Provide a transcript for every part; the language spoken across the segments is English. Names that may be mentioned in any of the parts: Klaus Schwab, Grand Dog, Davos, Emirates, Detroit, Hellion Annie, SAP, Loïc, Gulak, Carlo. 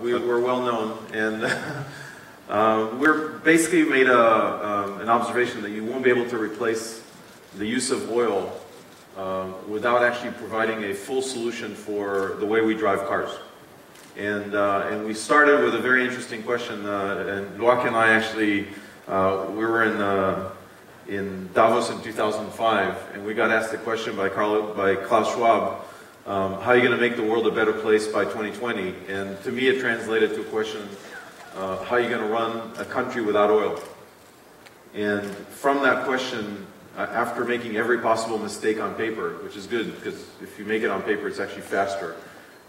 We're well known, and we're basically made an observation that you won't be able to replace the use of oil without actually providing a full solution for the way we drive cars. And we started with a very interesting question, and Loïc and I actually, we were in Davos in 2005, and we got asked the question by Carlo, by Klaus Schwab, how are you going to make the world a better place by 2020? And to me, it translated to a question, how are you going to run a country without oil? And from that question, after making every possible mistake on paper, which is good, because if you make it on paper, it's actually faster.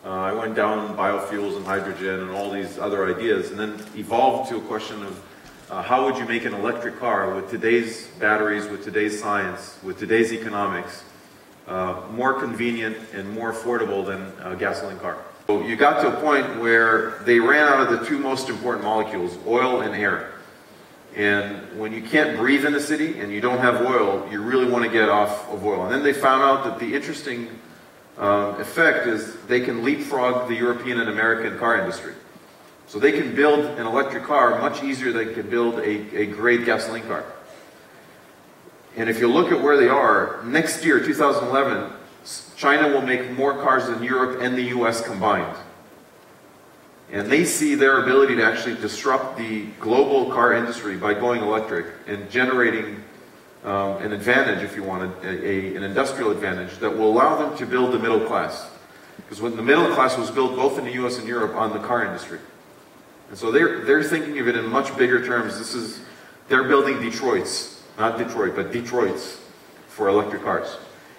I went down biofuels and hydrogen and all these other ideas, and then evolved to a question of how would you make an electric car with today's batteries, with today's science, with today's economics, more convenient and more affordable than a gasoline car. So you got to a point where they ran out of the two most important molecules, oil and air. And when you can't breathe in a city and you don't have oil, you really want to get off of oil. And then they found out that the interesting effect is they can leapfrog the European and American car industry. So they can build an electric car much easier than they can build a great gasoline car. And if you look at where they are, next year, 2011, China will make more cars than Europe and the US combined. And they see their ability to actually disrupt the global car industry by going electric and generating an advantage, if you want, an industrial advantage that will allow them to build the middle class. Because when the middle class was built both in the US and Europe on the car industry. And so they're thinking of it in much bigger terms. This is, they're building Detroits, not Detroit, but Detroits for electric cars.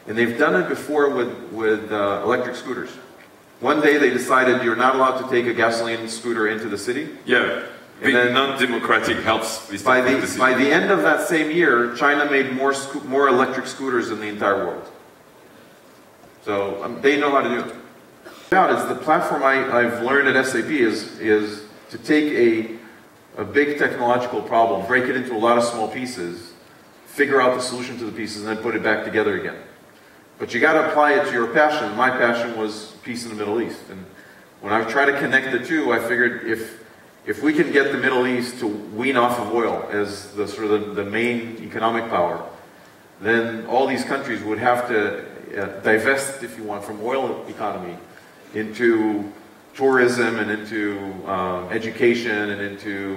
And they've done it before with electric scooters. One day they decided you're not allowed to take a gasoline scooter into the city. Yeah. And the non-democratic helps. By the end of that same year, China made more electric scooters than the entire world. So they know how to do it. It's the platform I've learned at SAP is to take a big technological problem, break it into a lot of small pieces, figure out the solution to the pieces, and then put it back together again. But you got to apply it to your passion. My passion was peace in the Middle East. And when I tried to connect the two, I figured if we can get the Middle East to wean off of oil as the sort of the main economic power, then all these countries would have to divest, if you want, from oil economy into tourism and into education and into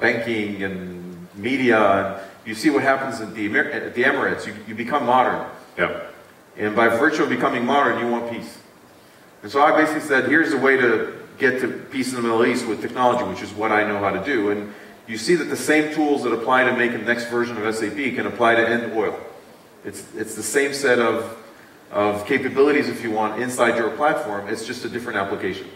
banking and media. You see what happens at the Emirates. You become modern. Yep. And by virtue of becoming modern, you want peace. And so I basically said, here's a way to get to peace in the Middle East with technology, which is what I know how to do. And you see that the same tools that apply to make the next version of SAP can apply to end oil. It's the same set of capabilities, if you want, inside your platform. It's just a different application.